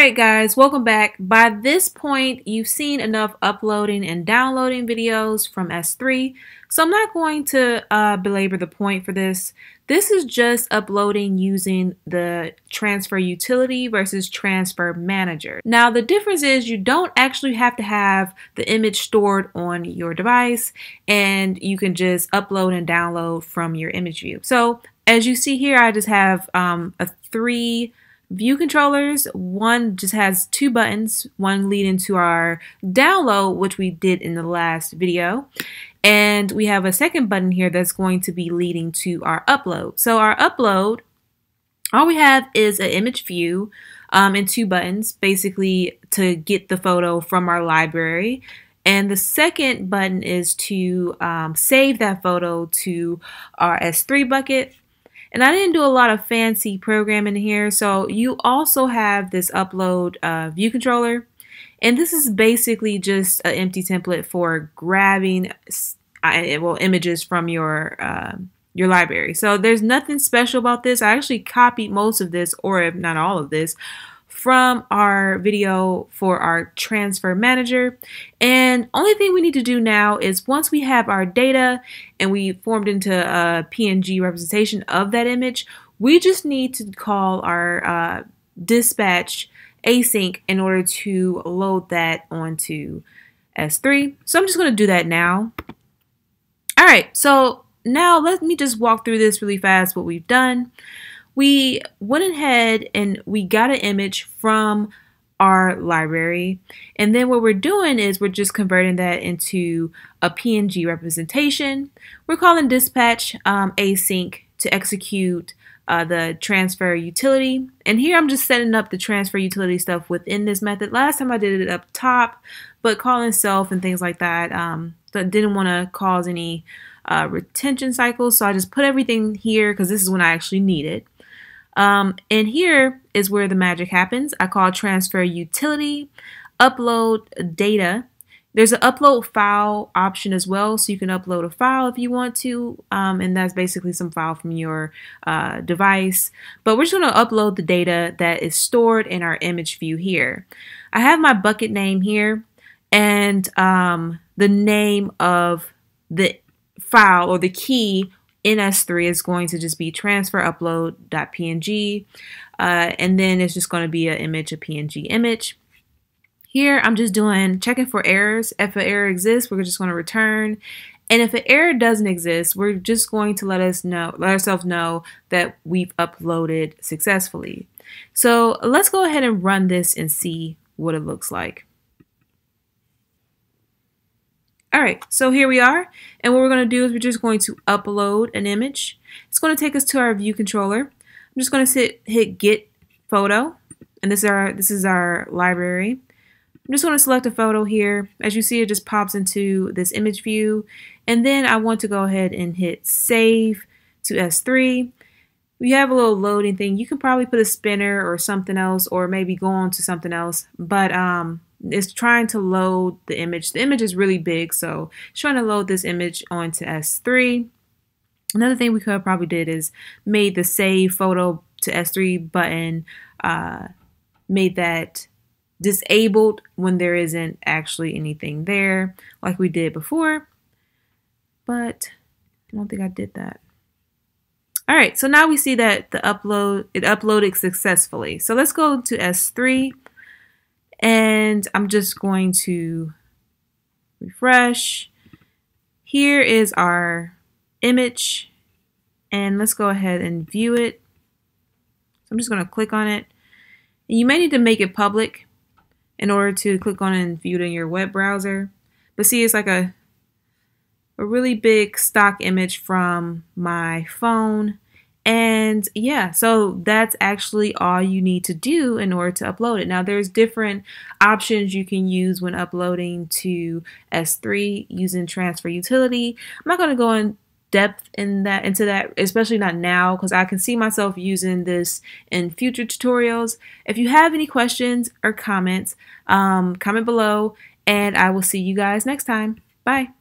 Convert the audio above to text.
Alright guys, welcome back. By this point, you've seen enough uploading and downloading videos from S3, so I'm not going to belabor the point for this. This is just uploading using the transfer utility versus transfer manager. Now the difference is you don't actually have to have the image stored on your device, and you can just upload and download from your image view. So as you see here, I just have three view controllers. One just has two buttons, one lead into our download, which we did in the last video, and we have a second button here that's going to be leading to our upload. So our upload, all we have is an image view and two buttons basically to get the photo from our library, and the second button is to save that photo to our S3 bucket. And I didn't do a lot of fancy programming here, so you also have this upload view controller, and this is basically just an empty template for grabbing images from your library. So there's nothing special about this. I actually copied most of this, or if not all of this, from our video for our transfer manager. And only thing we need to do now is, once we have our data and we formed into a PNG representation of that image, we just need to call our dispatch async in order to load that onto S3. So I'm just going to do that now. All right, so now let me just walk through this really fast, what we've done. We went ahead and we got an image from our library, and then what we're doing is we're just converting that into a PNG representation. We're calling dispatch async to execute the transfer utility, and here I'm just setting up the transfer utility stuff within this method. Last time I did it up top, but calling self and things like that, so I didn't want to cause any retention cycles, so I just put everything here because this is when I actually need it. And here is where the magic happens. I call transfer utility, upload data. There's an upload file option as well, so you can upload a file if you want to, and that's basically some file from your device. But we're just going to upload the data that is stored in our image view here. I have my bucket name here, and the name of the file or the key NS3 is going to just be transfer upload.png, and then it's just going to be an image, a PNG image. Here I'm just checking for errors. If an error exists, we're just going to return, and if an error doesn't exist, we're just going to let ourselves know that we've uploaded successfully. So let's go ahead and run this and see what it looks like. All right, so here we are, and what we're going to do is we're just going to upload an image. It's going to take us to our view controller. I'm just going to hit get photo, and this is our library. I'm just going to select a photo here. As you see, it just pops into this image view, and then I want to go ahead and hit save to S3. We have a little loading thing. You can probably put a spinner or something else, or maybe go on to something else, but it's trying to load the image. The image is really big, so it's trying to load this image onto S3. Another thing we could have probably did is made the save photo to S3 button, made that disabled when there isn't actually anything there like we did before, but I don't think I did that. All right, so now we see that it uploaded successfully. So let's go to S3. And I'm just going to refresh. Here is our image, and let's go ahead and view it. So I'm just going to click on it. And you may need to make it public in order to click on it and view it in your web browser. But see, it's like a really big stock image from my phone. And yeah, so that's actually all you need to do in order to upload it. Now there's different options you can use when uploading to S3 using transfer utility. I'm not going to go in depth into that, especially not now, because I can see myself using this in future tutorials. If you have any questions or comments, comment below, and I will see you guys next time. Bye.